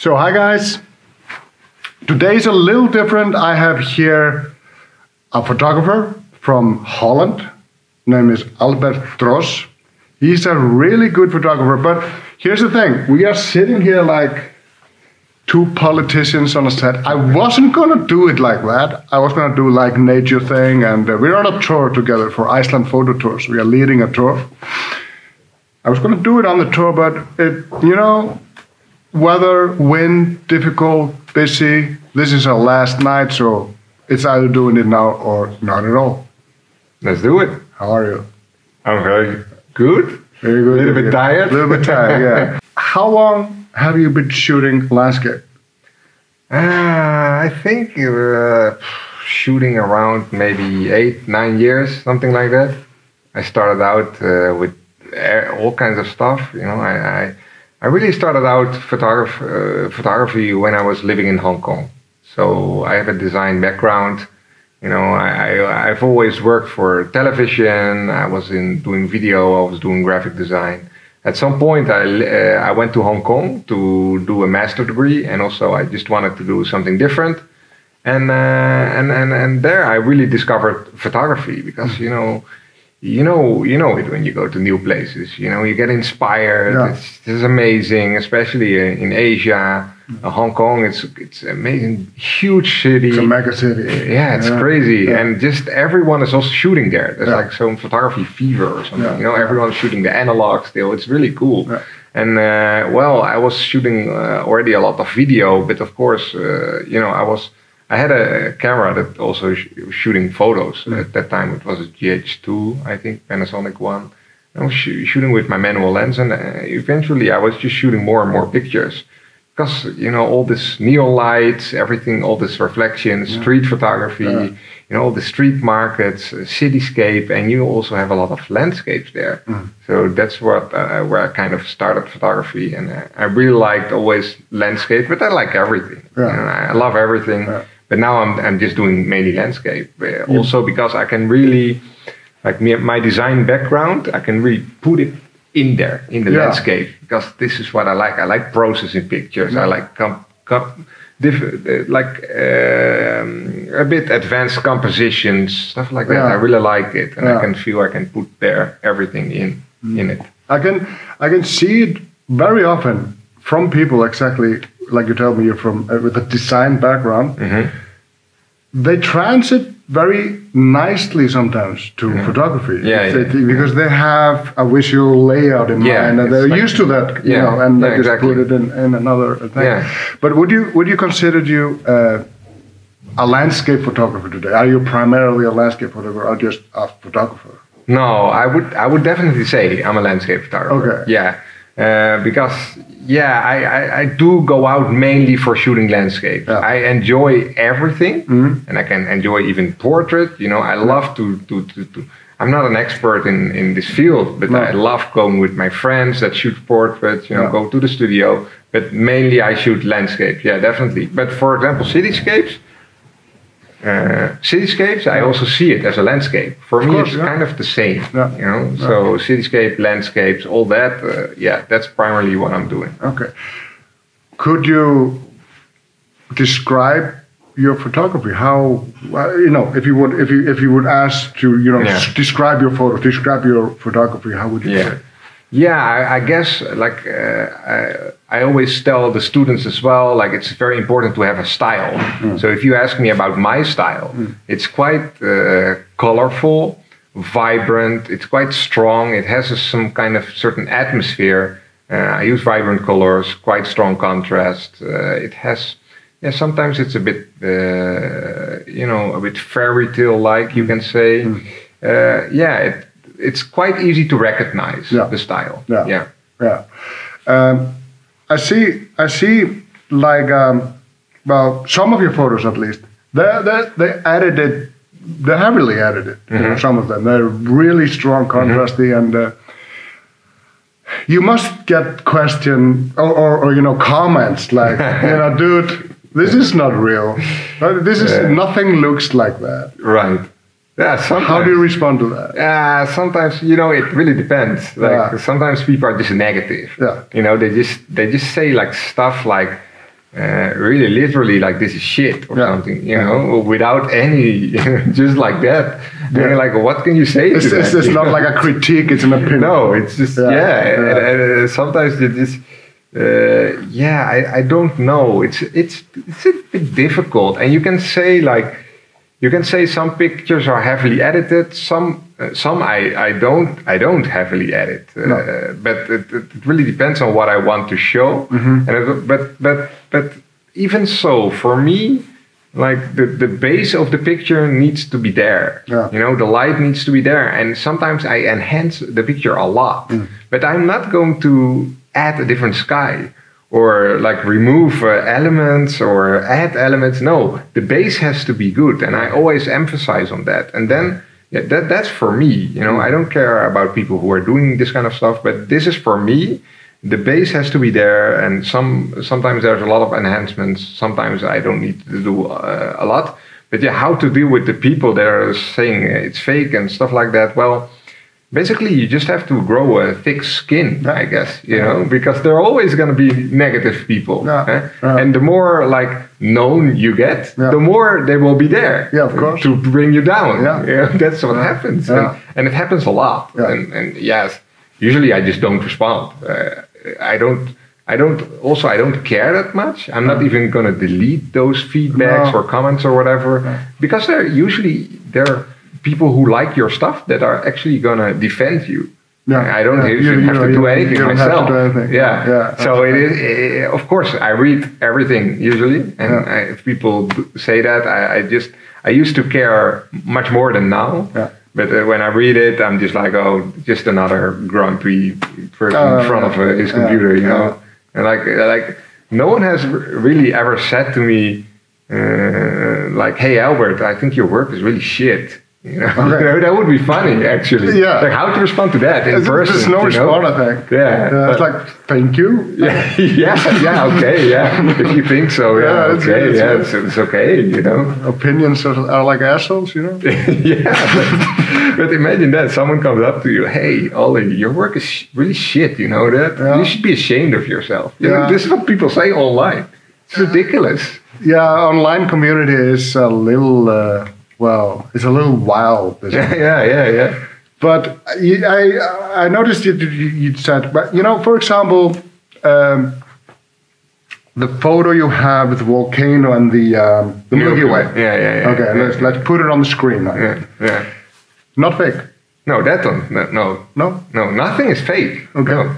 So hi guys, today is a little different. I have here a photographer from Holland. His name is Albert Dros. He's a really good photographer, but here's the thing. We are sitting here like two politicians on a set. I wasn't gonna do it like that. I was gonna do like nature thing, and we're on a tour together for Iceland photo tours. We are leading a tour. I was gonna do it on the tour, but it, you know, weather, wind, difficult, busy. This is our last night, so it's either doing it now or not at all. Let's do it. How are you? I'm very good. Very good. A little bit tired. A little bit tired, yeah. How long have you been shooting landscape? I think you're shooting around maybe 8, 9 years, something like that. I started out with all kinds of stuff, you know. I really started out photography when I was living in Hong Kong. So I have a design background. You know, I've always worked for television. I was doing video. I was doing graphic design. At some point, I went to Hong Kong to do a master's degree, and also I just wanted to do something different. And there I really discovered photography, because you know it when you go to new places. You know, you get inspired. Yeah. It's amazing, especially in Asia, Hong Kong. It's amazing, huge city. It's a mega city. Yeah, it's crazy, yeah. And just everyone is also shooting there. There's like some photography fever or something. Yeah. You know, everyone's shooting the analog still. It's really cool. Yeah. And well, I was shooting already a lot of video, but of course, you know, I had a camera that also shooting photos. At that time it was a GH2, I think, Panasonic one. I was shooting with my manual lens, and eventually I was just shooting more and more pictures. Because, you know, all this neon lights, everything, all this reflection, street photography, you know, all the street markets, cityscape, and you also have a lot of landscapes there. So that's what, where I kind of started photography, and I really liked always landscape, but I like everything. You know, I love everything. But now I'm just doing mainly landscape, also because I can really, like my design background, I can really put it in there, in the landscape, because this is what I like. I like processing pictures. I like a bit advanced compositions, stuff like that. I really like it, and I can feel I can put there everything in it. I can see it very often from people, exactly like you told me, you're from with a design background. They transit very nicely sometimes to photography, because they have a visual layout in mind, and they're like, used to that, you know, and they just put it in another thing. But would you consider you a landscape photographer today? Are you primarily a landscape photographer, or just a photographer? No, I would definitely say I'm a landscape photographer. Okay. Yeah. Because, yeah, I do go out mainly for shooting landscapes. I enjoy everything, and I can enjoy even portrait. You know, I love to I'm not an expert in this field, but I love going with my friends that shoot portraits, you know, go to the studio. But mainly I shoot landscapes, yeah, definitely. But for example, cityscapes, I also see it as a landscape. For me, it's kind of the same, you know. So cityscape, landscapes, all that, yeah, that's primarily what I'm doing. Okay. Could you describe your photography? How, you know, if you would ask to, you know, describe your photo, describe your photography, how would you say? Yeah, I guess, like, I always tell the students as well, like, it's very important to have a style. So if you ask me about my style, it's quite colorful, vibrant, it's quite strong, it has some kind of certain atmosphere. I use vibrant colors, quite strong contrast. It has, sometimes it's a bit, you know, a bit fairy tale-like, you can say. It's quite easy to recognize the style. I see. Like, well, some of your photos, at least, they edited. They're heavily edited. You know, some of them. They're really strong, contrasty, and you must get question or you know, comments like, you know, dude, this is not real. This is nothing looks like that. Right. Yeah, how do you respond to that? Yeah, sometimes, you know, it really depends. Like sometimes people are just negative. You know, they just say like stuff like, really literally like this is shit or something, you know, without any, just like that. Then like, what can you say to that? It's not like a critique, it's an opinion. No, it's just, and sometimes it is, I don't know. It's a bit difficult. And you can say like, you can say some pictures are heavily edited, some I don't heavily edit. No. But it really depends on what I want to show. Mm-hmm. And but even so, for me, like the base of the picture needs to be there. Yeah. You know, the light needs to be there. And sometimes I enhance the picture a lot, but I'm not going to add a different sky. Or like remove elements or add elements. No, the base has to be good, and I always emphasize on that. And then that's for me. You know, I don't care about people who are doing this kind of stuff, but this is for me. The base has to be there, and sometimes there's a lot of enhancements. Sometimes I don't need to do a lot. But yeah, how to deal with the people that are saying it's fake and stuff like that? Well. Basically, you just have to grow a thick skin, I guess, you know, because there are always going to be negative people. Yeah. Eh? Yeah. And the more like known you get, the more they will be there of course. To bring you down. Yeah. You know, that's what happens. Yeah. And it happens a lot. Yeah. And yes, usually I just don't respond. I don't care that much. I'm not even going to delete those feedbacks or comments or whatever, because they're usually people who like your stuff that are actually gonna defend you. Yeah, I don't have to do anything myself. So it is. Of course, I read everything usually, and if people say that, I used to care much more than now. Yeah. But when I read it, I'm just like, oh, just another grumpy person in front of his computer, you know. And like no one has really ever said to me, like, hey Albert, I think your work is really shit. You know, that would be funny, actually. Yeah. Like how to respond to that in person? There's no response, I think. Yeah. It's like, thank you. Yeah. Okay. Yeah. If you think so. Yeah. Okay. It's okay. You know. Opinions are like assholes. You know. But imagine that someone comes up to you, hey, Oli, your work is really shit. You know that. Yeah. You should be ashamed of yourself. You know, this is what people say online. It's ridiculous. Yeah. Online community is a little. Well, it's a little wild. Yeah. But I noticed you said, but you know, for example, the photo you have with the volcano and the Milky Way. Yeah. Okay, yeah. Let's put it on the screen. Like. Yeah. Not fake. No, that one. No. Nothing is fake. Okay.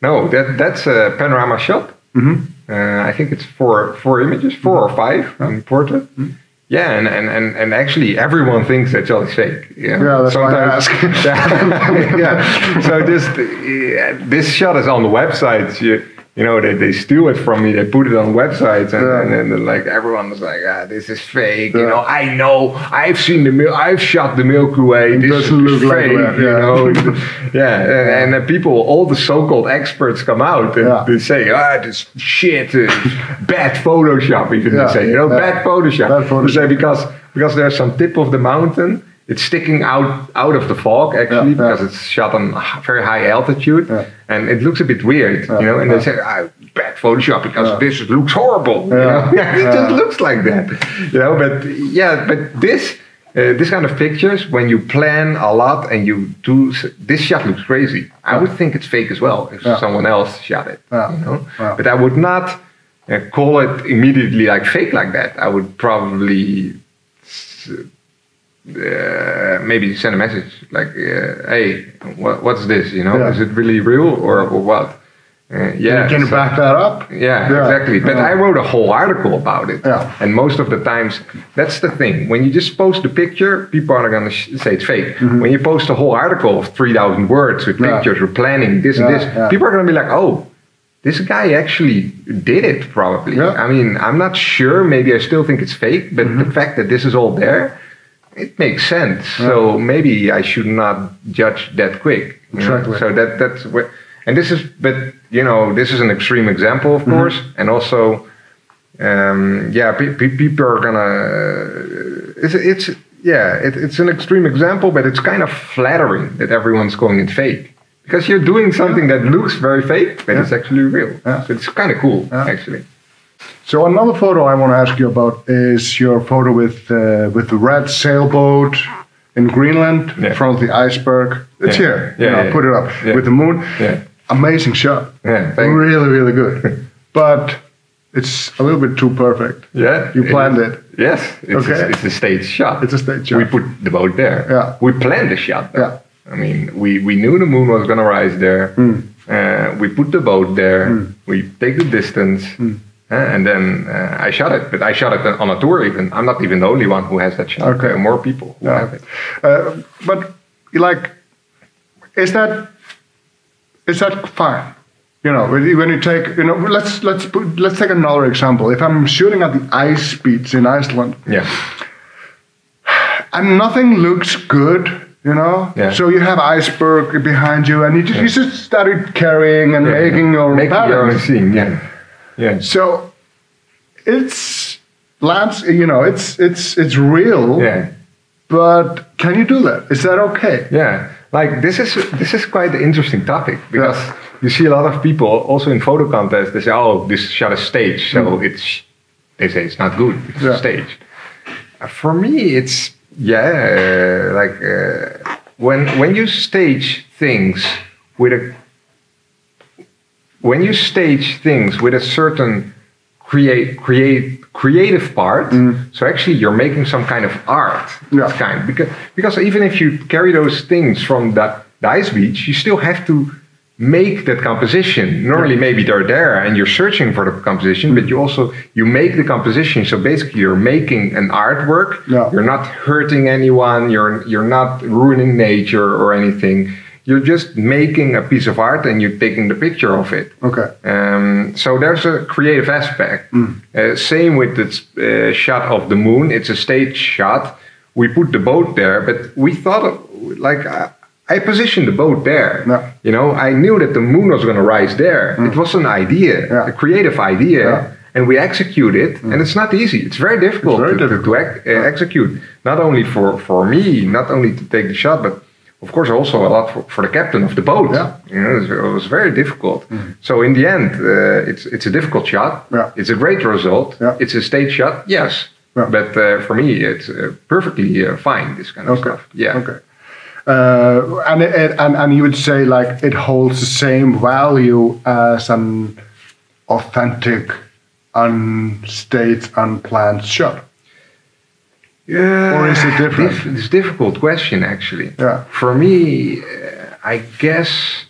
No. That's a panorama shot. Mm-hmm. I think it's four images, or five in portrait. Mm-hmm. Yeah, and actually everyone thinks that shot is fake. Yeah, that's why I ask. So this shot is on the websites. You know, they steal it from me. They put it on websites, and like everyone was like, this is fake. Yeah. You know, I know. I've seen I've shot the Milky Way. This doesn't look fake, like that. You know. And the people, all the so-called experts, come out and they say, this shit, bad Photoshop. Even they say, you know, bad Photoshop. Bad Photoshop. They say because there's some tip of the mountain. It's sticking out of the fog, actually, because it's shot on very high altitude, and it looks a bit weird, you know. And they say, "Bad Photoshop," because this looks horrible. Yeah. You know? It just looks like that, you know. But this kind of pictures, when you plan a lot and you do this shot looks crazy. I would think it's fake as well if someone else shot it, you know. But I would not call it immediately like fake like that. I would probably. Maybe send a message like, "Hey, what's this? You know, is it really real or what?" Can you back that up? Yeah, exactly. But I wrote a whole article about it, and most of the times that's the thing. When you just post a picture, people are going to say it's fake. Mm-hmm. When you post a whole article of 3,000 words with pictures, with planning this and this, people are going to be like, "Oh, this guy actually did it, probably." Yeah. I mean, I'm not sure. Maybe I still think it's fake, but the fact that this is all there. It makes sense, so maybe I should not judge that quick. Exactly. So that's what, and this is, but you know, this is an extreme example, of course, and also, people are gonna. It's an extreme example, but it's kind of flattering that everyone's calling it fake because you're doing something that looks very fake, but it's actually real. Yeah. So it's kind of cool, actually. So another photo I want to ask you about is your photo with the red sailboat in Greenland, in front of the iceberg. It's here. Yeah, you know, put it up with the moon. Yeah. Amazing shot. Yeah, really, really good. But it's a little bit too perfect. Yeah, you planned it. Yes, it's a staged shot. It's a staged shot. We put the boat there. Yeah, we planned the shot there. Yeah, I mean, we knew the moon was gonna rise there. Mm. We put the boat there. Mm. We take the distance. Mm. And then I shot it, but I shot it on a tour even. I'm not even the only one who has that shot. Okay. There are more people who have it. But like, is that fine? You know, when you take, you know, let's take another example. If I'm shooting at the ice speeds in Iceland, and nothing looks good. You know, so you have iceberg behind you, and you just started carrying and making your patterns. Yeah. So it's lands, you know, it's real. Yeah. But can you do that? Is that okay? Yeah. Like this is quite an interesting topic because you see a lot of people also in photo contests. They say, "Oh, this shot is staged," so they say it's not good. It's staged. For me, it's when you stage things with a. When you stage things with a certain creative part, so actually you're making some kind of art, because even if you carry those things from the ice beach, you still have to make that composition. Normally, maybe they're there and you're searching for the composition, but you make the composition. So basically, you're making an artwork. Yeah. You're not hurting anyone. You're not ruining nature or anything. You're just making a piece of art and you're taking the picture of it. Okay. So there's a creative aspect. Mm. Same with the shot of the moon. It's a stage shot. We put the boat there, but we thought, I positioned the boat there. Yeah. You know, I knew that the moon was going to rise there. Mm. It was an idea, a creative idea, and we execute it. Mm. And it's not easy. It's very difficult to execute. Not only for me, not only to take the shot, but of course, also a lot for the captain of the boat. Yeah. You know, it was very difficult. Mm-hmm. So in the end, it's a difficult shot. Yeah. It's a great result. Yeah. It's a stage shot, yes. Yeah. But for me, it's perfectly fine, this kind of stuff. Yeah. Okay. And you would say, like, it holds the same value as an authentic, unstaged, unplanned shot? Yeah, or is it different? It's a difficult question, actually. Yeah. For me, I guess,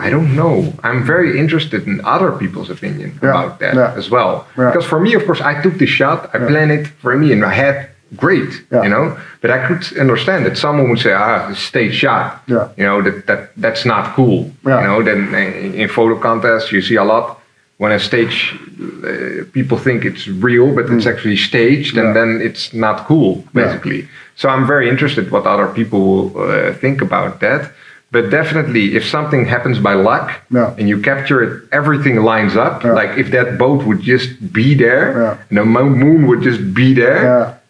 I don't know. I'm very interested in other people's opinion about that as well. Yeah. Because for me, of course, I took the shot, I planned it for me in my head, great, you know? But I could understand that someone would say, stage shot, you know, that's not cool. Yeah. You know, then in photo contests, you see a lot. When a stage, people think it's real, but it's actually staged, and then it's not cool, basically. Yeah. So I'm very interested what other people think about that. But definitely, if something happens by luck, and you capture it, everything lines up. Yeah. Like if that boat would just be there, and the moon would just be there,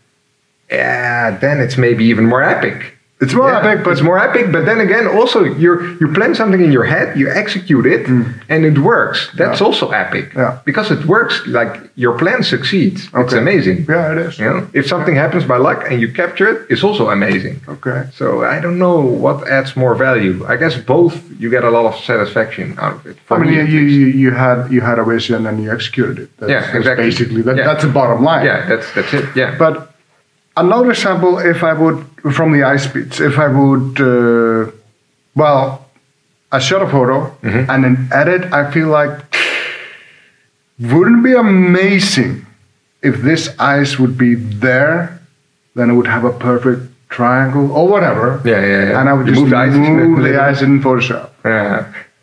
then it's maybe even more epic. It's more epic, but it's more epic. But then again, also you plan something in your head, you execute it, and it works. That's also epic because it works. Like your plan succeeds. Okay. It's amazing. Yeah, it is. You know? If something happens by luck and you capture it, it's also amazing. Okay. So I don't know what adds more value. I guess both. You get a lot of satisfaction out of it. I mean, you had a vision and you executed it. That's, exactly. That's basically, that's the bottom line. Yeah, that's it. Yeah, but. Another example, if I would, from the ice beach, if I would, I shot a photo and then edit, I feel like, wouldn't it be amazing if this ice would be there, then it would have a perfect triangle or whatever. Yeah. And I would move the ice in Photoshop.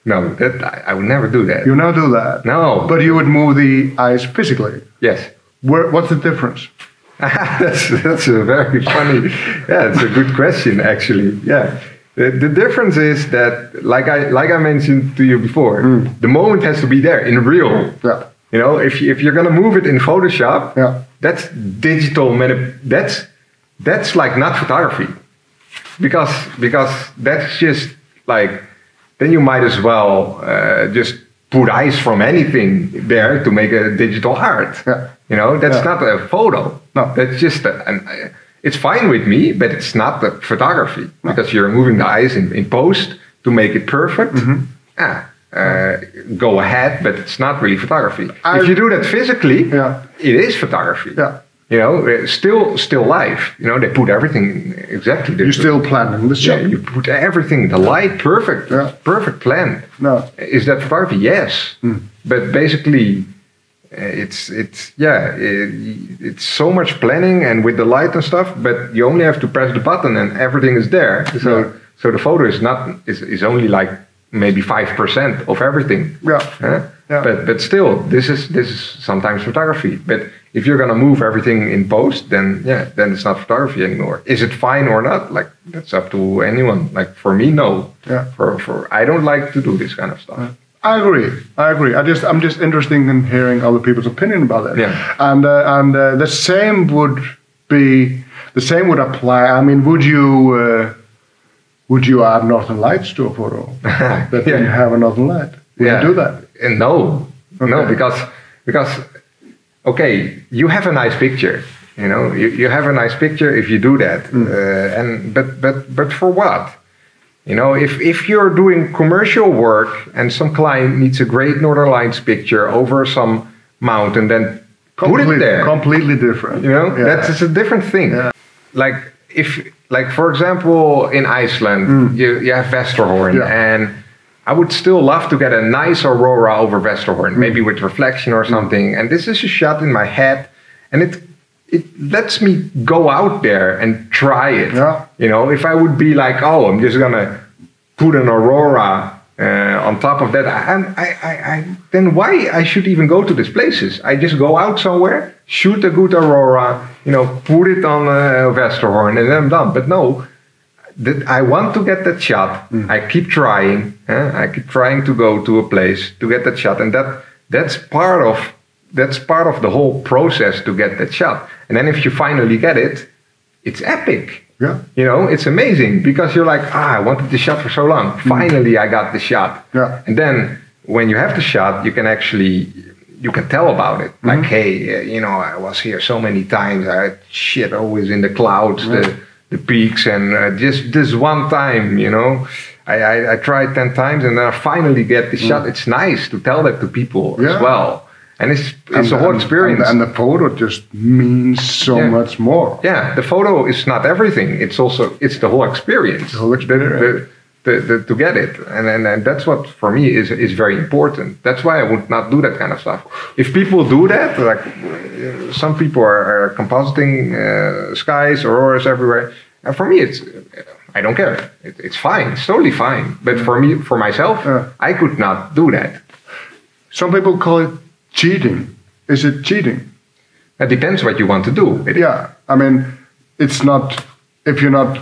No, I would never do that. You would never do that? No. But you would move the ice physically? Yes. What's the difference? That's a very funny. Yeah, it's a good question actually. Yeah, the difference is that, like I mentioned to you before, the moment has to be there in real. Yeah. You know, if you're gonna move it in Photoshop, that's digital. That's like not photography, because that's just like then you might as well just put ice from anything there to make a digital art. Yeah. You know, that's not a photo. No, that's just it's fine with me, but it's not the photography because you're moving the ice in post to make it perfect. Mm-hmm. Go ahead, but it's not really photography. If you do that physically, it is photography. Yeah. You know, still life. You know, they put everything exactly. You're still planning the shot. Yeah, you put everything, the light, perfect, perfect plan. No. Is that photography? Yes, but basically, it's so much planning and with the light and stuff. But you only have to press the button and everything is there. So so the photo is not is only like maybe 5% of everything. Yeah. Yeah. But still, this is sometimes photography. But if you're gonna move everything in post, then it's not photography anymore. Is it fine or not? Like, that's up to anyone. Like, for me, no. Yeah. For I don't like to do this kind of stuff. Yeah. I agree. I'm just interested in hearing other people's opinion about that. Yeah. And the same would apply. I mean, would you add northern lights to a photo? That you have a northern light. Would you do that? And no, because okay, you have a nice picture. You know, you have a nice picture if you do that. But for what? You know, if you're doing commercial work and some client needs a great northern lights picture over some mountain, then put it there. Completely different. You know, that's a different thing. Yeah. Like for example, in Iceland, you have Vesterhorn, and I would still love to get a nice aurora over Vesterhorn, maybe with reflection or something. And this is a shot in my head, and it lets me go out there and try it. Yeah. You know, if I would be like, oh, I'm just gonna put an aurora on top of that, then why I should even go to these places? I just go out somewhere, shoot a good aurora, you know, put it on Vesterhorn, and then I'm done. But no. That I want to get that shot. I keep trying. I keep trying to go to a place to get that shot, and that's part of the whole process to get that shot. And then if you finally get it, it's epic. Yeah, you know, it's amazing because you're like, I wanted the shot for so long. Finally, I got the shot. Yeah, and then when you have the shot, you can actually. You can tell about it, like, hey, you know, I was here so many times. I had shit always in the clouds, the peaks, and just this one time, you know, I tried 10 times, and then I finally get the shot. It's nice to tell that to people as well, and it's a whole experience. And the photo just means so much more. Yeah, the photo is not everything. It's also the whole experience. The whole experience. To get it, and that's what for me is very important. That's why I would not do that kind of stuff. If people do that, like some people are compositing skies, auroras everywhere, and for me I don't care. It's fine, it's totally fine. But for myself, I could not do that. Some people call it cheating. Is it cheating? It depends what you want to do. I mean, it's not if you're not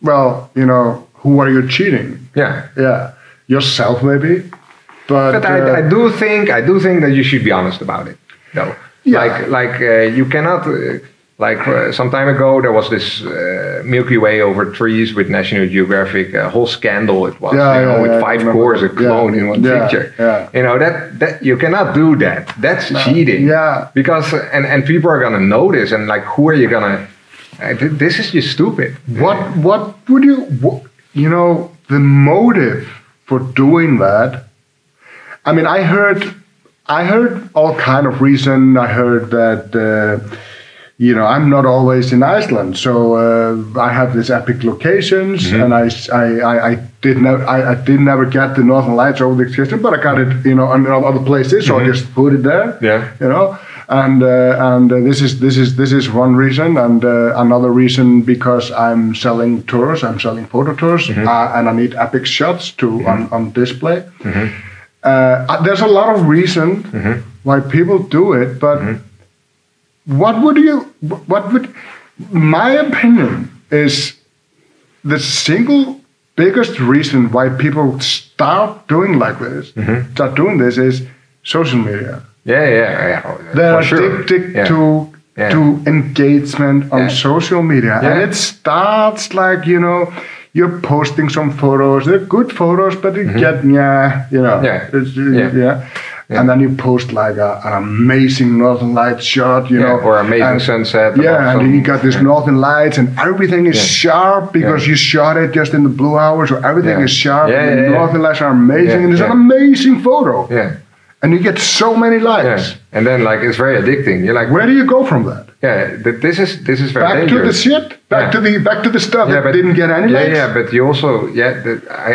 well, you know. Who are you cheating? Yeah, yourself maybe. But I do think that you should be honest about it, though. Yeah. Like you cannot some time ago there was this Milky Way over trees with National Geographic, a whole scandal it was. Yeah, you know, with 5 cores a clone in one picture. Yeah. You know that you cannot do that. That's cheating. Yeah. Because and people are gonna notice, and like, who are you gonna? This is just stupid. What would you? You know, the motive for doing that, I mean, I heard all kind of reason. I heard that, you know, I'm not always in Iceland. So I have these epic locations and I did never get the northern lights over the system, but I got it, you know, in other places. So I just put it there, you know, and this is one reason, and another reason because I'm selling photo tours, and I need epic shots on display. There's a lot of reason why people do it, but my opinion is the single biggest reason why people start doing this is social media. Yeah. They're addicted to engagement on social media, and it starts like, you know, you're posting some photos. They're good photos, but you get, And then you post like an amazing northern light shot, you know. Or amazing sunset. Yeah, and then you got this northern lights and everything is sharp because you shot it just in the blue hours. So everything is sharp and the northern lights are amazing. And it's an amazing photo. Yeah. And you get so many likes. Yeah. And then like it's very addicting. You're like, where do you go from that? Yeah, this is very dangerous. Back to the stuff that didn't get any likes. Yeah, but you also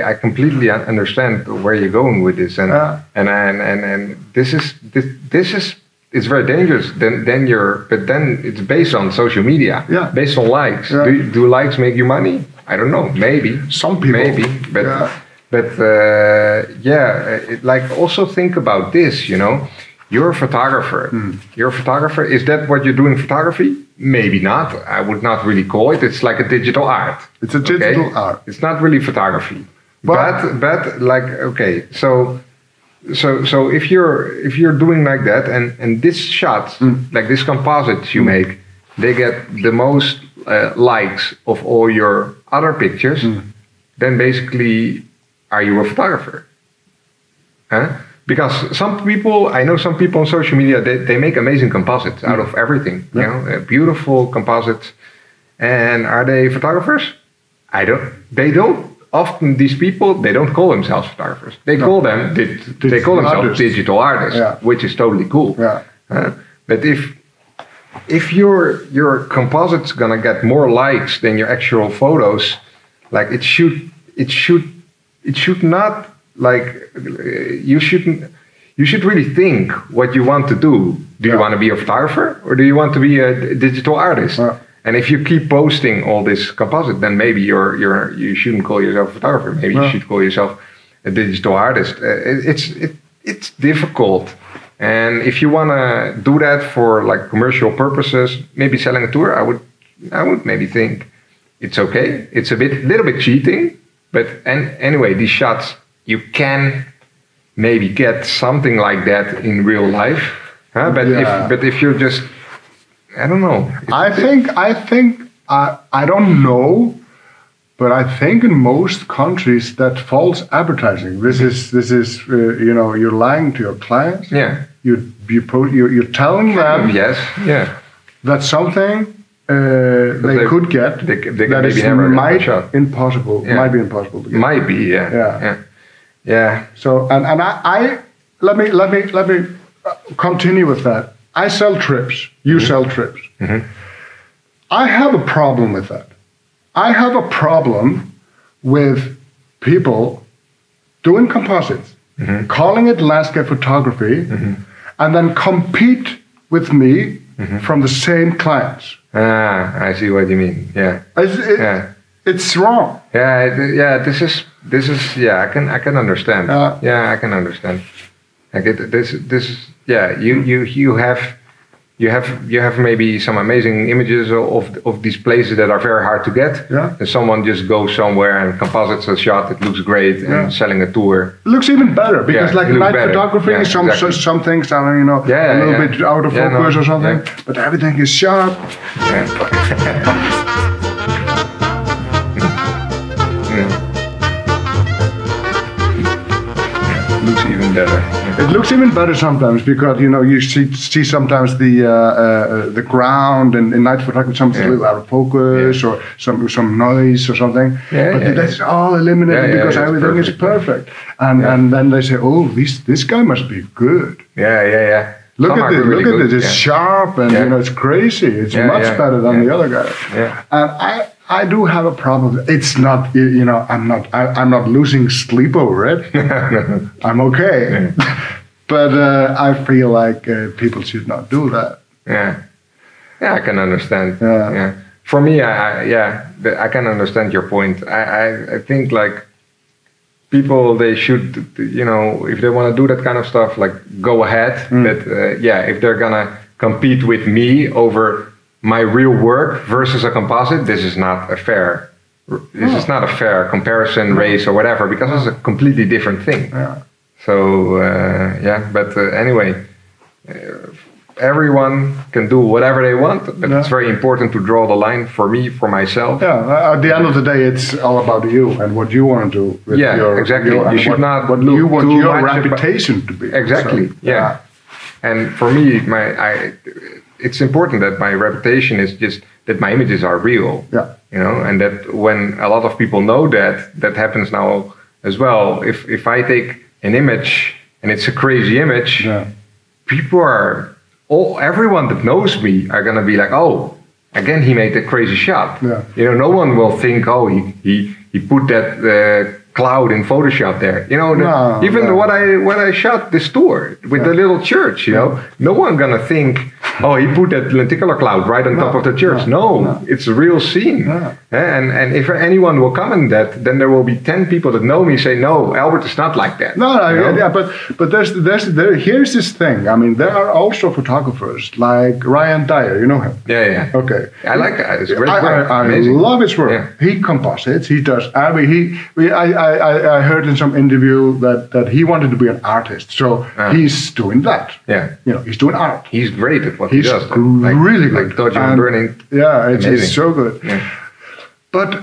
I completely understand where you're going with this and this is it's very dangerous. Then it's based on social media. Yeah. Based on likes. Yeah. Do likes make you money? I don't know. Maybe. Some people. Maybe, but. Yeah. But also think about this, you know, you're a photographer. Mm. You're a photographer. Is that what you do in photography? Maybe not. I would not really call it. It's like a digital art. It's a digital art. It's not really photography. So if you're doing like that and this shot, like this composite you make, they get the most likes of all your other pictures, then basically... Are you a photographer? Huh? Because I know some people on social media, they make amazing composites out of everything. Yeah. You know, beautiful composites. And are they photographers? These people don't call themselves photographers. They call themselves digital artists, which is totally cool. Yeah. But if your composite's gonna get more likes than your actual photos, like you should really think what you want to do. Do you want to be a photographer or do you want to be a digital artist? And if you keep posting all this composite, then maybe you shouldn't call yourself a photographer. Maybe you should call yourself a digital artist. It's difficult. And if you want to do that for like commercial purposes, maybe selling a tour, I would maybe think it's okay. It's a little bit cheating. But anyway, these shots, you can maybe get something like that in real life. Huh? But if you're just, I don't know. I don't know, but I think in most countries that false advertising. This is you know, you're lying to your clients. Yeah. You're telling them. Yes. Yeah. That's something. They could get that is impossible to get. So and I let me continue with that. I sell trips. You sell trips. Mm-hmm. I have a problem with that. I have a problem with people doing composites, calling it landscape photography, and then compete with me from the same clients. I see what you mean. Yeah, it's wrong. I can understand. I can understand. I get this. You have maybe some amazing images of these places that are very hard to get. Yeah. And someone just goes somewhere and composites a shot. It looks great and selling a tour. It looks even better because like night photography, some things are a little bit out of focus or something, but everything is sharp. Yeah. Better. It looks even better sometimes because you see sometimes the ground and in night photography something's a little out of focus or some noise or something. But that's all eliminated because everything is perfect. And then they say, oh, this guy must be good. Yeah. Look at this. It's sharp and it's crazy. It's much better than the other guy. Yeah. And I do have a problem. It's not, I'm not losing sleep over it. I'm okay. Yeah. But I feel like people should not do that. Yeah, I can understand. Yeah. For me, I can understand your point. I think like people, they should, if they want to do that kind of stuff, like go ahead. But if they're going to compete with me over my real work versus a composite, this is not a fair comparison, race or whatever, because it's a completely different thing. Anyway, everyone can do whatever they want, but it's very important to draw the line for me, for myself. Yeah, at the end of the day, it's all about you and what you want to do. With your, you should not look what your reputation to be. Exactly. So, yeah. And for me, it's important that my reputation is just that my images are real. Yeah. You know, and that when a lot of people know that, that happens now as well. If I take an image and it's a crazy image, people are everyone that knows me are gonna be like, oh, again he made a crazy shot. Yeah. You know, no one will think, oh, he put that cloud in Photoshop there. You know, what I shot this tour with the little church. You know, no one gonna think, oh, he put that lenticular cloud right on top of the church. No, it's a real scene. Yeah. And if anyone will comment that, then there will be 10 people that know me say, no, Albert is not like that. But here's this thing. I mean, there are also photographers like Ryan Dyer. You know him? Yeah. Okay. I like that. It's great work. I love his work. Yeah. He composites. He does. I mean, I heard in some interview that he wanted to be an artist, so he's doing that. Yeah. You know, he's doing art. He's great at what he does. Really good. Like dodging and burning. Yeah, it's so good. Yeah. But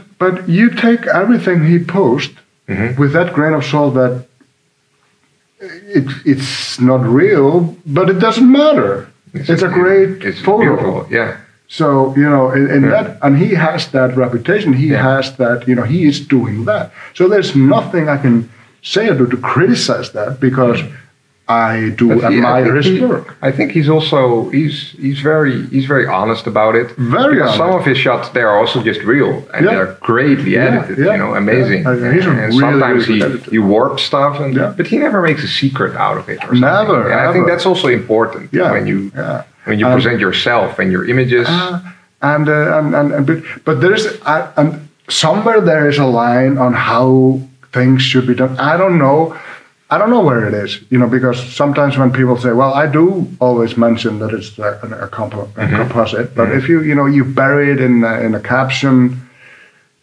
you take everything he posts with that grain of salt that it's not real, but it doesn't matter. It's a great photo. Beautiful. Yeah. So, you know, and he has that reputation, he has that, you know, he is doing that. So there's nothing I can say or do to criticize that, because I do admire his work. I think he's also, he's very honest about it. Very honest. Some of his shots, they are also just real, and they're greatly edited, you know, amazing. Yeah. And really, sometimes he warps stuff, but he never makes a secret out of it or something. Never, and I think that's also important when you... Yeah. When you present yourself and your images, but there is somewhere there is a line on how things should be done. I don't know where it is, you know, because sometimes when people say, well, I do always mention that it's a composite, but if you bury it in a caption,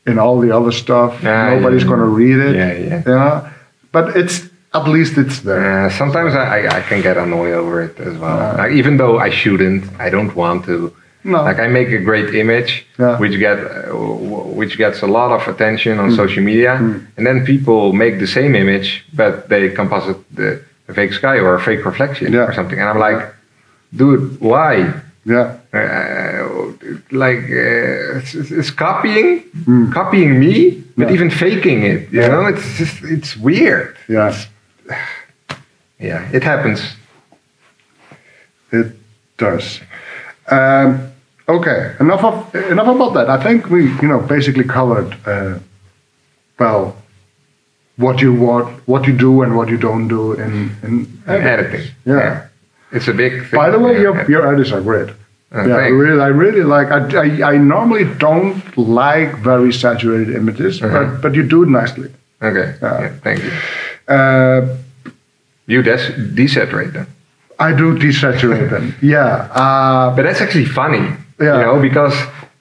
in all the other stuff, nobody's going to read it. You know, but it's. At least it's there. Sometimes I can get annoyed over it as well. Like, even though I shouldn't, I don't want to. No. Like, I make a great image, which gets a lot of attention on social media, and then people make the same image, but they composite a fake sky or a fake reflection or something. And I'm like, dude, why? Yeah. It's copying, copying me, but even faking it. You know, it's just, it's weird. Yeah. It happens. It does. Okay, enough about that. I think we, basically covered what you want, what you do, and what you don't do in editing. Yeah, it's a big thing. By the way, your edits are great. I really like. I normally don't like very saturated images, but you do it nicely. Okay. Thank you. You desaturate them. I do desaturate them. But that's actually funny. Yeah. You know,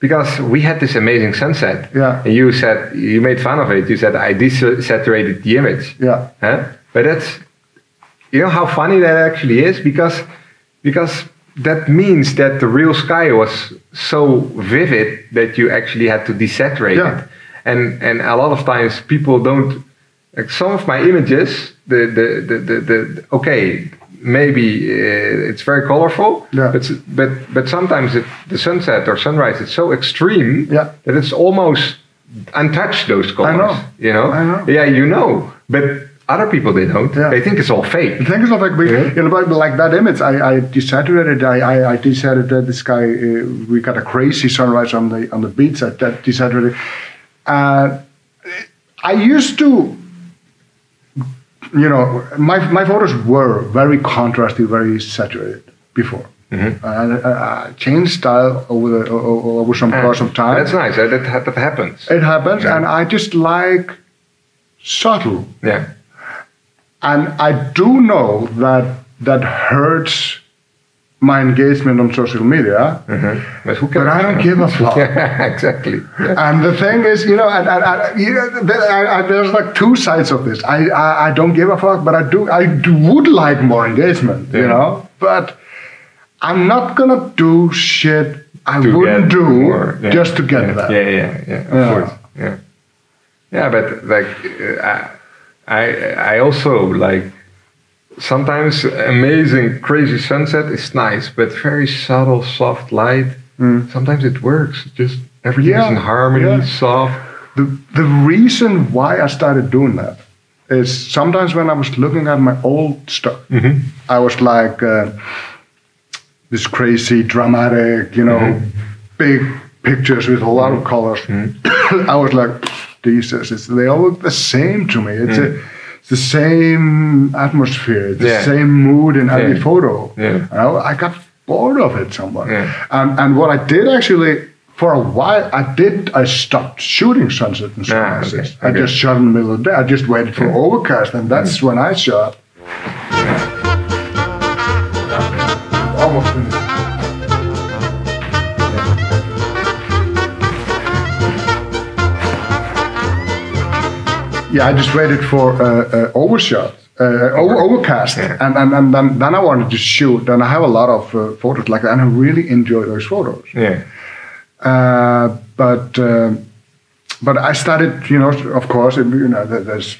because we had this amazing sunset. Yeah. And you said, you made fun of it. You said, I desaturated the image. Yeah. Huh? But that's, you know how funny that actually is, because that means that the real sky was so vivid that you actually had to desaturate it. And a lot of times people don't. Like, some of my images, maybe it's very colorful, but sometimes the sunset or sunrise is so extreme that it's almost untouched, those colors. I know. Yeah, you know, but other people, they don't. Yeah. They think it's all fake. They think it's all fake. Like that image, I desaturated. I desaturated the sky. We got a crazy sunrise on the beach. That desaturated. I used to. You know, my photos were very contrasty, very saturated before. I changed style over some course of time. That's nice. That happens. It happens, and I just like subtle. Yeah. And I do know that hurts my engagement on social media, but who cares? But I don't give a fuck. Exactly. Yeah. And the thing is, there's like two sides of this. I don't give a fuck, but I would like more engagement, but I'm not gonna do shit I wouldn't do more, yeah, just to get that. Of course. Yeah. Yeah, but like I also like sometimes amazing crazy sunset is nice, but very subtle soft light. Sometimes it works. Just everything is in harmony, soft. The reason why I started doing that is sometimes when I was looking at my old stuff, I was like this crazy dramatic, you know, big pictures with a lot of colors. I was like, Jesus, they all look the same to me. It's the same atmosphere, it's the same mood in every photo. I got bored of it somewhat. And what I did actually, for a while, I stopped shooting sunset and sunrises. I just shot in the middle of the day. I just waited for overcast, and that's when I shot. Almost finished. Yeah, I just waited for overcast, and then I wanted to shoot, and I have a lot of photos like that, and I really enjoy those photos. But I started, you know, of course, you know, there's,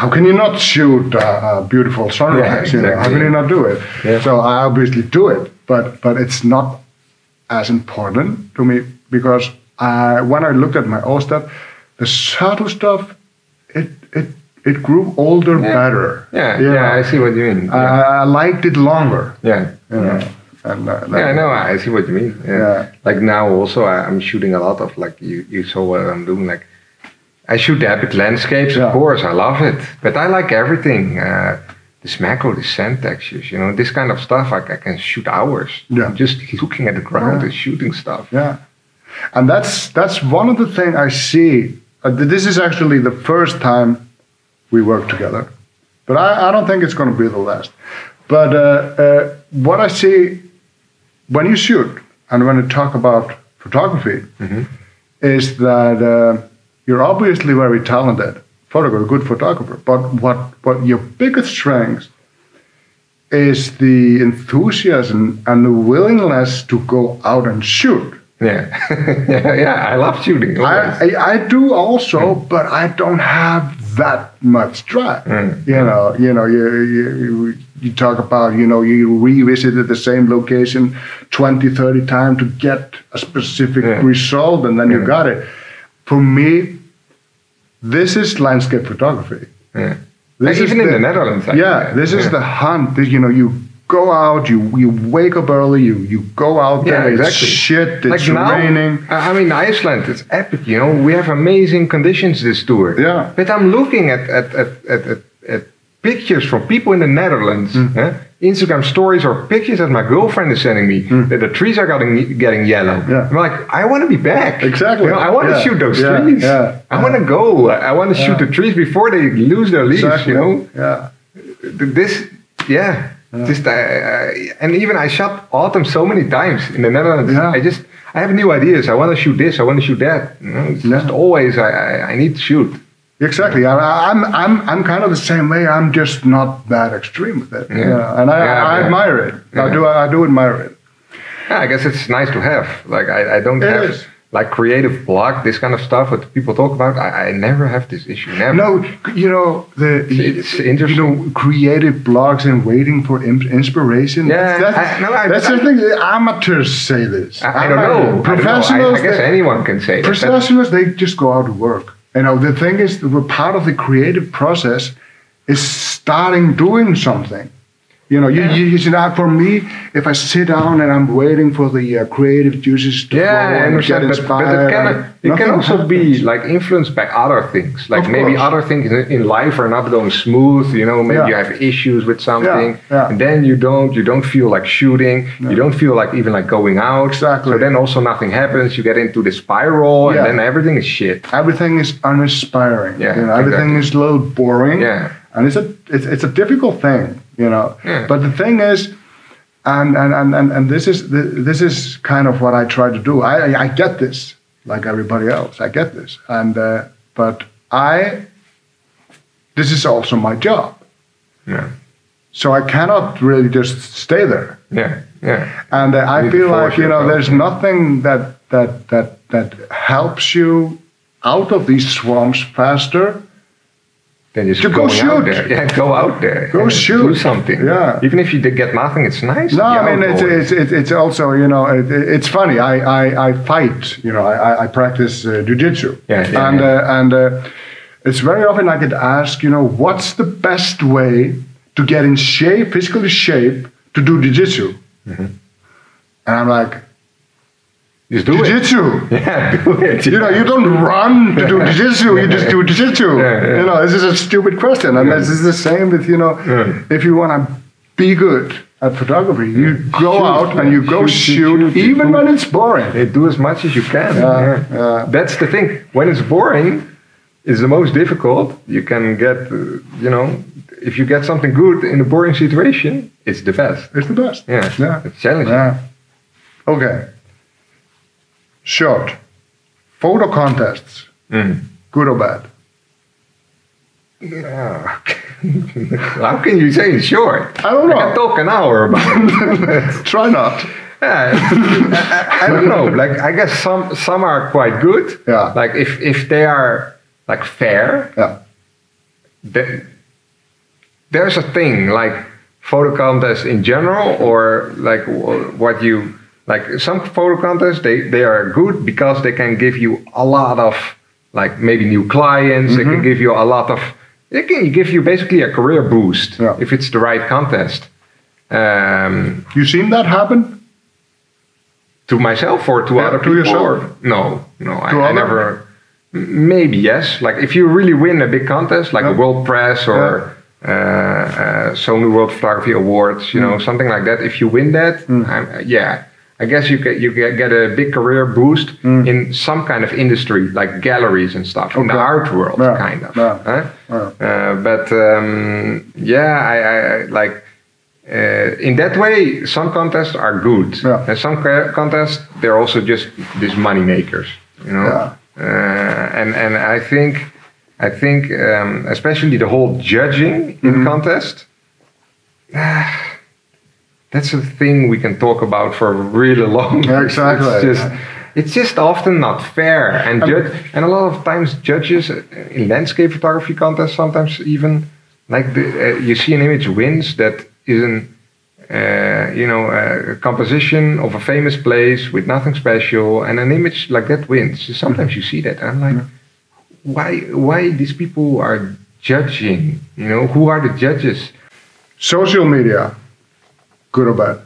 how can you not shoot a beautiful sunrise? You know, how can you not do it? So I obviously do it, but it's not as important to me, because when I looked at my old stuff, the subtle stuff, it grew older, better. I see what you mean. I liked it longer. I see what you mean. Like now also, I'm shooting a lot of, like you saw what I'm doing. Like I shoot epic landscapes, of course, I love it. But I like everything. This macro, the sand textures, you know, this kind of stuff. I can shoot hours. Just looking at the ground and shooting stuff. And that's one of the things I see. This is actually the first time we work together, but I don't think it's going to be the last. But what I see when you shoot and when you talk about photography is that you're obviously very talented photographer, good photographer. But what your biggest strength is the enthusiasm and the willingness to go out and shoot. I love shooting. I do also, but I don't have that much drive. You know, you talk about, you know, you revisited the same location 20-30 times to get a specific result, and then you got it. For me, this is landscape photography. This is even in the Netherlands. This is the hunt. You know, you go out, you wake up early, you go out there, it's shit, it's like now, raining. I mean, Iceland, it's epic, you know, we have amazing conditions this tour. But I'm looking at pictures from people in the Netherlands, Instagram stories or pictures that my girlfriend is sending me, that the trees are getting yellow. I'm like, I want to be back. Exactly. You know, I want to shoot those trees. I want to go, I want to shoot the trees before they lose their leaves, you know. Just, and even I shot autumn so many times in the Netherlands. I have new ideas. I want to shoot this. I want to shoot that. You know, it's just always I need to shoot. Exactly. I'm kind of the same way. I'm just not that extreme with it. And I admire it. I do admire it. Yeah, I guess it's nice to have. Like I don't have like creative block, this kind of stuff that people talk about. I never have this issue. Never. No, you know, it's interesting. You know, creative blocks and waiting for inspiration. That's the thing. Amateurs say this. I don't know. Professionals. I guess anyone can say. Professionals, they just go out to work. You know, the thing is, that part of the creative process is starting doing something. You know, you should ask for me, if I sit down and I'm waiting for the creative juices to flow and get inspired. But it can also be like influenced by other things. Like maybe other things in life are not going smooth, you know, maybe you have issues with something. And then you don't feel like shooting, you don't feel like even like going out. Exactly. So then also nothing happens, you get into the spiral and then everything is shit. Everything is uninspiring. You know, everything is a little boring. And it's a difficult thing, you know. But the thing is, and this is kind of what I try to do. I get this, like everybody else. I get this, and but this is also my job. So I cannot really just stay there. Yeah, yeah. And I feel like, you know, there's nothing that helps you out of these swamps faster than just to go shoot. Yeah, go out there. Go shoot. Do something. Yeah. Even if you get nothing, it's nice. No, I mean, it's also, you know, it's funny. I fight, you know, I practice jiu-jitsu. Yeah, yeah, and it's very often I get asked, you know, what's the best way to get in shape, physically shape, to do jiu-jitsu? Mm-hmm. And I'm like, just do jiu-jitsu. Yeah, do it. You know, you don't run to do jiu-jitsu, you just do jiu-jitsu. Yeah, yeah. You know, this is a stupid question. And this is the same with, you know, if you want to be good at photography, you go out and you go shoot, even when it's boring. You do as much as you can. Yeah, yeah. That's the thing. When it's boring, it's the most difficult. You can get, you know, if you get something good in a boring situation, it's the best. It's the best. Yeah, yeah. It's challenging. Yeah. Okay. Short. Photo contests. Mm. Good or bad? How can you say it's short? I don't know. I can talk an hour about it. Try not. Yeah, I don't know. Like, I guess some are quite good. Yeah. Like if they are like fair. Yeah. There's a thing like photo contests in general, or like what you like. Some photo contests they are good because they can give you a lot of like maybe new clients. Mm-hmm. They can give you a lot of. They can give you basically a career boost, yeah, if it's the right contest. You seen that happen to myself or to other people? To yourself? No, I never. Maybe yes. Like if you really win a big contest, like a World Press or. Yeah. Sony World Photography Awards, you know, something like that. If you win that, I guess you get a big career boost in some kind of industry, like galleries and stuff, in the art world, kind of. Yeah. Huh? Yeah. In that way, some contests are good, and some contests they're also just these money makers, you know. Yeah. And I think, especially the whole judging in contest, that's a thing we can talk about for a really long time. Yeah, exactly. It's just often not fair. And a lot of times judges in landscape photography contests, sometimes even, like you see an image wins that is a composition of a famous place with nothing special, and an image like that wins. Sometimes you see that, and I'm like, why these people are judging, you know? Who are the judges? Social media, good or bad?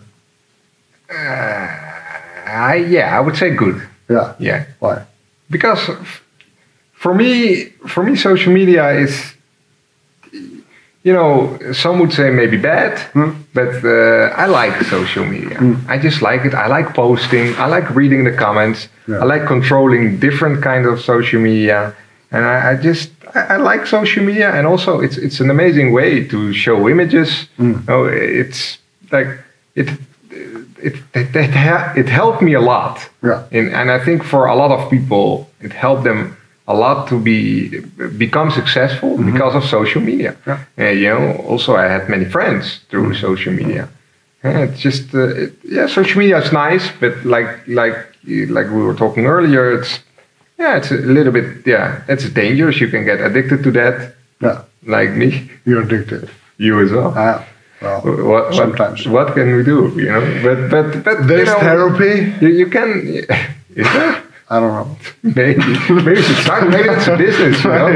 I would say good. Yeah. Why? Because for me, social media is, you know, some would say maybe bad, but I like social media. I just like it. I like posting. I like reading the comments. Yeah. I like controlling different kinds of social media. And I like social media, and also it's an amazing way to show images. Oh, it's like it helped me a lot. Yeah. And I think for a lot of people, it helped them a lot to become successful because of social media. Yeah. You know, also I had many friends through social media. Yeah, it's just social media is nice, but like we were talking earlier, it's. Yeah, it's a little bit, it's dangerous. You can get addicted to that. Yeah. Like me. You're addicted. You as well. Well, sometimes. What can we do, you know? But there's therapy. You can, is there? I don't know. Maybe it's start. Maybe it's a business, you know?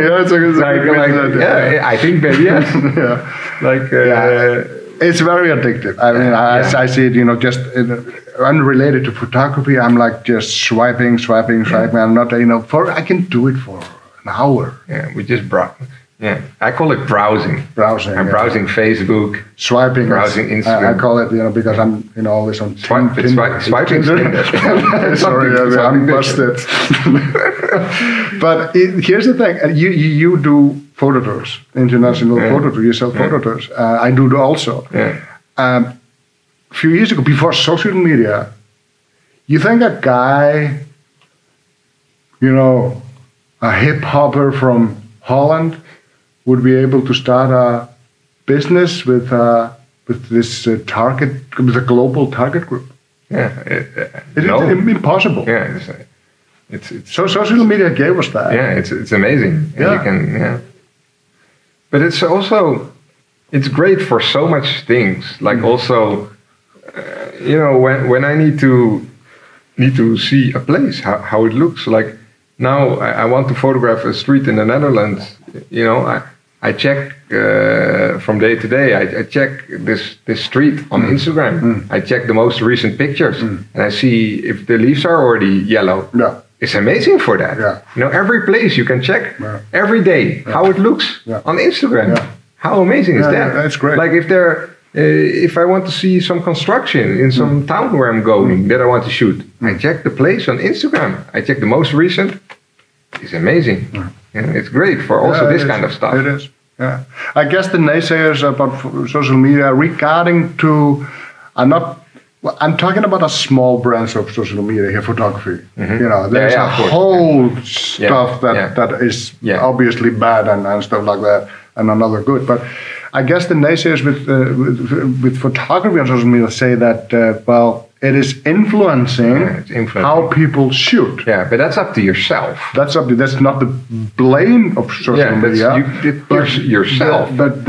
Yeah, I think maybe yes. It's very addictive. I mean, I see it, you know, just unrelated to photography. I'm like just swiping. I'm not, you know, I can do it for an hour. Yeah, we just I call it browsing. I'm browsing Facebook. Swiping. Browsing Instagram. I call it, you know, because I'm, you know, always on Tinder. Swiping Tinder. Sorry, I'm busted. But here's the thing. You do photo tours, international photo tours. You sell photo tours. I do also. Yeah. A few years ago, before social media, you think a guy, you know, a hip hopper from Holland would be able to start a business with a with this target, with a global target group. Yeah, it's impossible. Yeah, it's so social media gave us that. Yeah, it's amazing. Yeah, you can, yeah. But it's also great for so much things. Like also, you know, when I need to see a place, how it looks like. Now I want to photograph a street in the Netherlands. You know, I check from day to day. I check this street on Instagram. Mm. I check the most recent pictures, and I see if the leaves are already yellow. Yeah. It's amazing for that. Yeah. You know, every place you can check every day how it looks on Instagram. Yeah. How amazing is that? Yeah, that's great. Like if there, if I want to see some construction in some town where I'm going that I want to shoot, I check the place on Instagram. I check the most recent. It's amazing. Mm. And it's great for also this kind of stuff. It is. Yeah. I guess the naysayers about social media regarding to are not. Well, I'm talking about a small branch of social media here, photography. Mm-hmm. You know, there's a whole stuff that is obviously bad and stuff like that, and another good. But I guess the naysayers with photography on social media say that it is influencing how people shoot. Yeah, but that's up to yourself. That's not the blame of social media. Yourself. But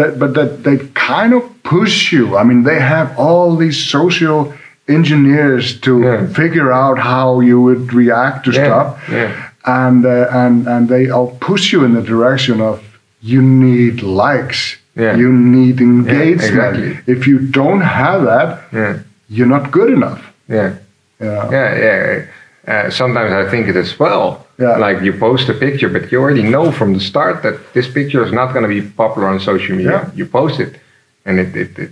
they kind of push you. I mean, they have all these social engineers to figure out how you would react to stuff, and they all push you in the direction of you need likes, you need engagement. Yeah, exactly. If you don't have that. Yeah. You're not good enough. Sometimes I think it as well. Yeah. Like you post a picture, but you already know from the start that this picture is not going to be popular on social media. Yeah. You post it, and it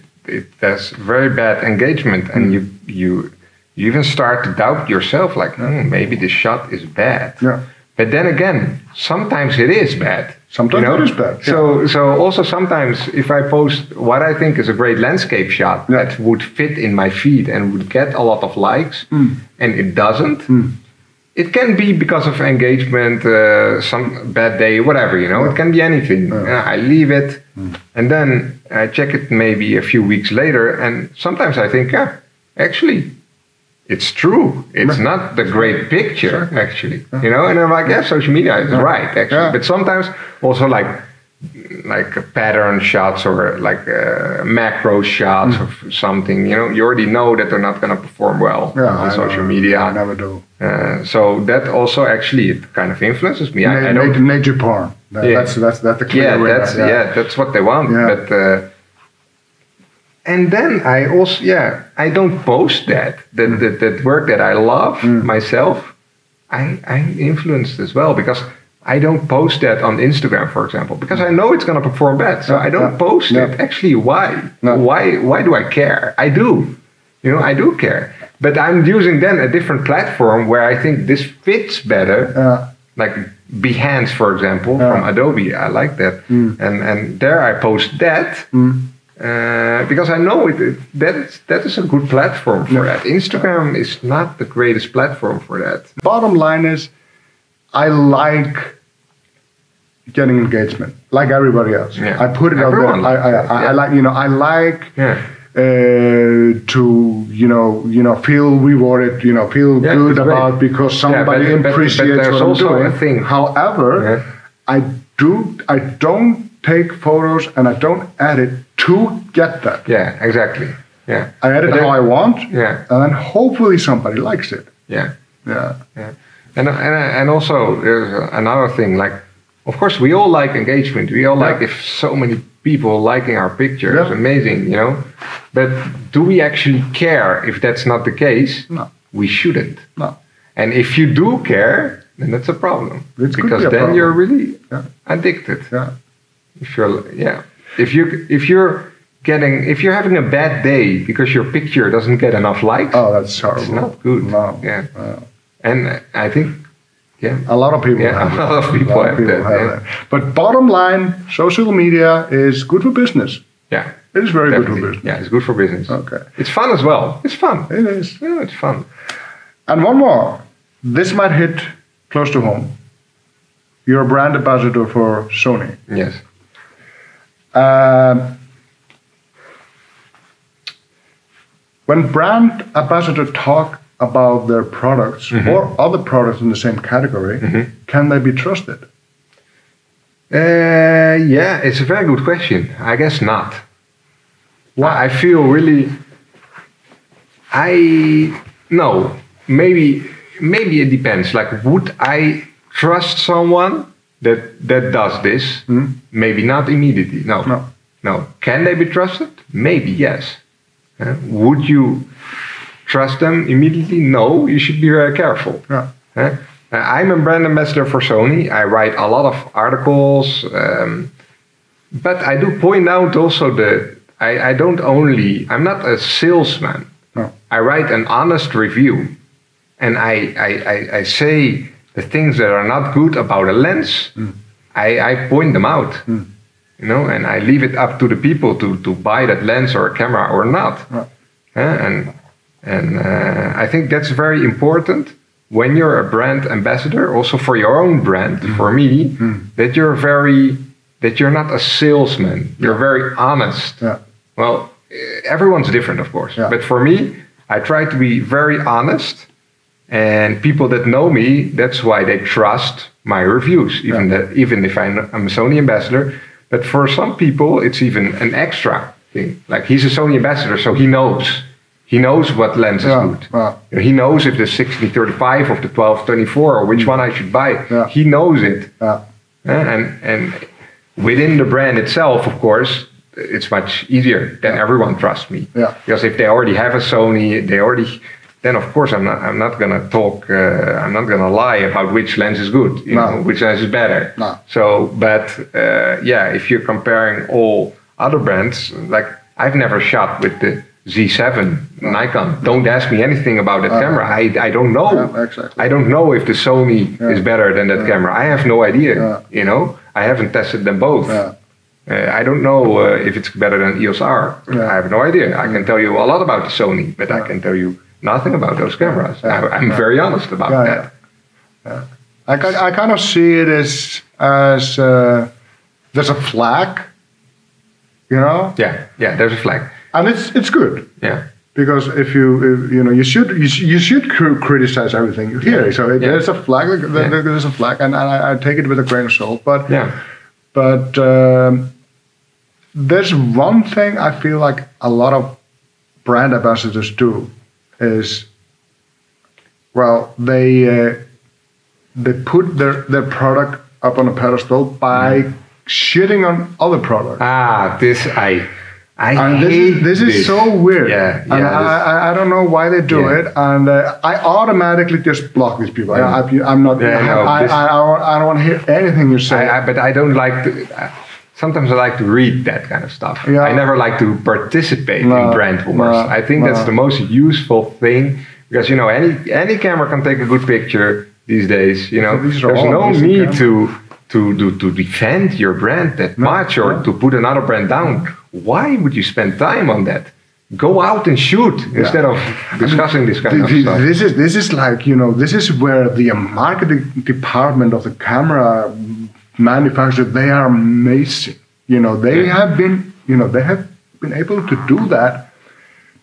has very bad engagement, and you even start to doubt yourself. Like maybe this shot is bad. Yeah. But then again, sometimes it is bad. Sometimes it is bad. Yeah. So also sometimes if I post what I think is a great landscape shot that would fit in my feed and would get a lot of likes, and it doesn't, it can be because of engagement, some bad day, whatever, you know, it can be anything. Yeah. I leave it and then I check it maybe a few weeks later, and sometimes I think, actually, it's true. It's not the great picture, actually. You know, and I'm like, social media is right, actually. Yeah. But sometimes also like pattern shots or like macro shots of something. You know, you already know that they're not going to perform well on social media. I never do. So that also actually it kind of influences me. I don't major porn. That's the clear way. That's what they want. Yeah. But. And then I also, I don't post that work that I love myself. I'm influenced as well because I don't post that on Instagram, for example, because I know it's going to perform bad. So I don't post it. Actually, why? No. Why do I care? I do. You know, I do care. But I'm using then a different platform where I think this fits better. Like Behance, for example, from Adobe. I like that. And there I post that. Because I know that is a good platform for that. Instagram is not the greatest platform for that. Bottom line is, I like getting engagement, like everybody else. Yeah. I put it out there. I like, you know, to you know feel rewarded, you know, feel good about because somebody appreciates what I'm doing. A thing. However, I don't take photos and I don't edit to get that. Yeah, exactly. Yeah. I edit how I want. Yeah. And then hopefully somebody likes it. Yeah. Yeah. Yeah. And also there's another thing, like of course we all like engagement. We all like if so many people liking our picture. It's amazing, you know. But do we actually care? If that's not the case, no. We shouldn't. No. And if you do care, then that's a problem. Because then you're really addicted. Yeah. If you're having a bad day because your picture doesn't get enough likes, that's horrible. It's not good. No. Yeah. Wow. And I think a lot of people have that. But bottom line, social media is good for business. Yeah. It is very good for business. Yeah, it's good for business. Okay. It's fun as well. It's fun. It is. Yeah, it's fun. And one more. This might hit close to home. You're a brand ambassador for Sony. Yes. when brand ambassadors talk about their products or other products in the same category, can they be trusted? Yeah, it's a very good question. I guess not. Why? I feel really, maybe it depends. Like, would I trust someone that does this? Maybe not immediately. No. Can they be trusted? Maybe yes. Would you trust them immediately? No, you should be very careful. Yeah. I'm a brand ambassador for Sony. I write a lot of articles, but I do point out also I'm not a salesman. No. I write an honest review, and I say the things that are not good about a lens. I point them out, and I leave it up to the people to buy that lens or a camera or not. No. And I think that's very important. When you're a brand ambassador, also for your own brand, for me, that you're not a salesman. You're very honest. Yeah. Well, everyone's different, of course. Yeah. But for me, I try to be very honest, and people that know me, that's why they trust my reviews, even if I'm a Sony ambassador. But for some people, it's even an extra thing. Like, he's a Sony ambassador, so he knows. He knows what lens is good. Yeah. He knows if the 60-35 or the 12-24 or which one I should buy. Yeah. He knows it. Yeah. And within the brand itself, of course, it's much easier. Then everyone trusts me. Yeah. Because if they already have a Sony, then of course I'm not gonna talk. I'm not gonna lie about which lens is good. You know, which lens is better. No. So, but if you're comparing all other brands, like, I've never shot with the Z7 Nikon. Don't ask me anything about that camera. I don't know. Yeah, exactly. I don't know if the Sony is better than that camera. I have no idea. You know, I haven't tested them both. Yeah. I don't know if it's better than EOS R. Yeah. I have no idea. I can tell you a lot about the Sony, but I can tell you nothing about those cameras. Yeah. I'm very honest about that. Yeah. I kind of see it as there's a flag. You know. Yeah. There's a flag. And it's good, because you should criticize everything you hear. So there's a flag, and I take it with a grain of salt. But there's one thing I feel like a lot of brand ambassadors do is, they put their product up on a pedestal by shitting on other products. This is so weird. I don't know why they do it, and I automatically just block these people. I don't want to hear anything you say. But I don't like to. Sometimes I like to read that kind of stuff. Yeah. I never like to participate in brand wars. I think that's the most useful thing, because any camera can take a good picture these days. So there's no need to defend your brand that much or to put another brand down. Why would you spend time on that? Go out and shoot instead of discussing this kind of stuff. This is like, this is where the marketing department of the camera manufacturer, they are amazing. They have been able to do that,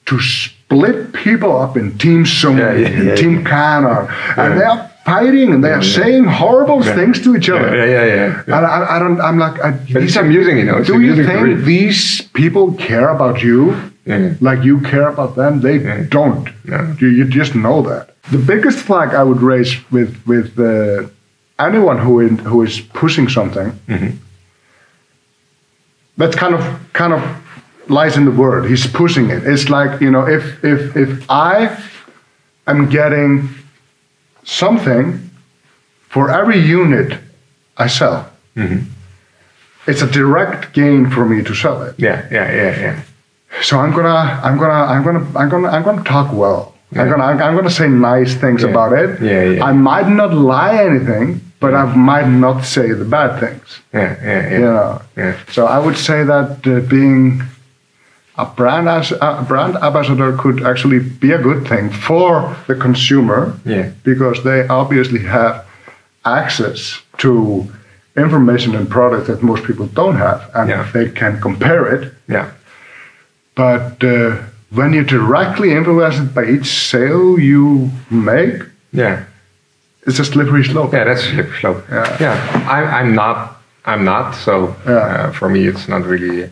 to split people up in Team Sony, Team Canon, and they are fighting, and they are saying horrible things to each other. And I don't. I'm like, it's amusing, It's do amusing you think these people care about you like you care about them? They don't. Yeah. You just know that. The biggest flag I would raise with anyone who is pushing something that's kind of lies in the word. He's pushing it. It's like, if I am getting something for every unit I sell, it's a direct gain for me to sell it. So I'm gonna talk well. I'm gonna say nice things about it. I might not lie anything, but I might not say the bad things. So I would say that being a brand ambassador could actually be a good thing for the consumer, because they obviously have access to information and products that most people don't have, and they can compare it. But when you're directly influenced by each sale you make, yeah, it's a slippery slope. Yeah, that's a slippery slope. Yeah, yeah. I'm not. So yeah. For me, it's not really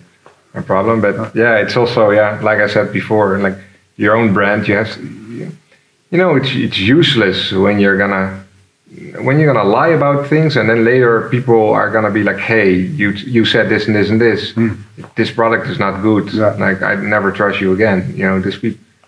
a problem. But yeah, it's also like I said before, like your own brand. You have, you know, it's useless when you're gonna lie about things, and then later people are gonna be like, hey, you said this and this and this. This product is not good. Yeah. Like I'd never trust you again. You know, this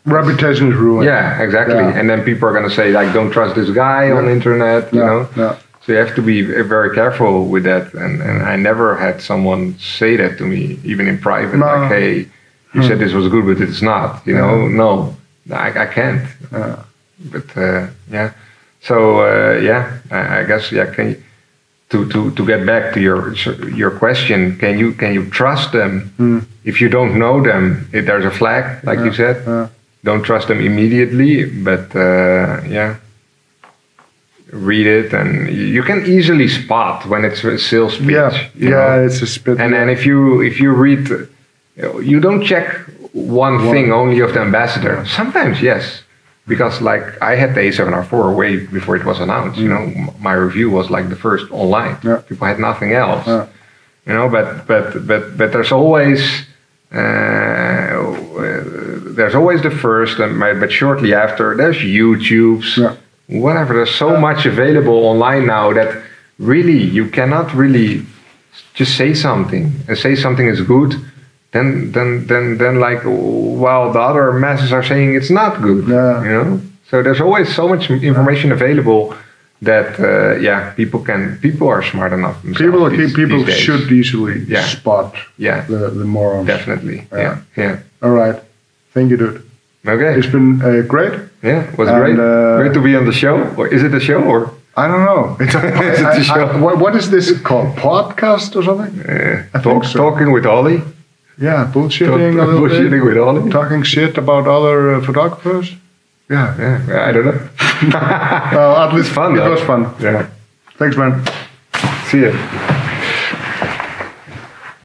reputation is ruined. Yeah, exactly. Yeah. And then people are gonna say like, don't trust this guy on the internet. You know. Yeah. So you have to be very careful with that, and I never had someone say that to me, even in private, like, hey, you said this was good, but it's not, you know, no, I can't. But yeah, so yeah, I guess, yeah, can you, to get back to your question, can you trust them? If you don't know them, if there's a flag, like you said, don't trust them immediately, but yeah. Read it, and you can easily spot when it's a sales pitch. Yeah, it's a spit. And then if you read, you don't check one thing only of the ambassador. Sometimes yes, because like I had the A7R4 way before it was announced. You know, my review was like the first online. Yeah. People had nothing else. Yeah. You know, but there's always. There's always the first, and but shortly after there's YouTube's. Yeah. Whatever, there's so much available online now that really you cannot really just say something and say something is good. Then like while the other masses are saying it's not good, you know. So there's always so much information available that people are smart enough. People should easily spot the morons. Definitely. Yeah. All right. Thank you, dude. Okay. It's been great. Yeah, it was great. Great to be on the show. Or is it a show or? I don't know. It's a show. What is this called? Podcast or something? Talking with Oli. Yeah, bullshitting with Oli. Talking shit about other photographers. Yeah. I don't know. Well, at least it was fun. Yeah. Thanks, man. See you.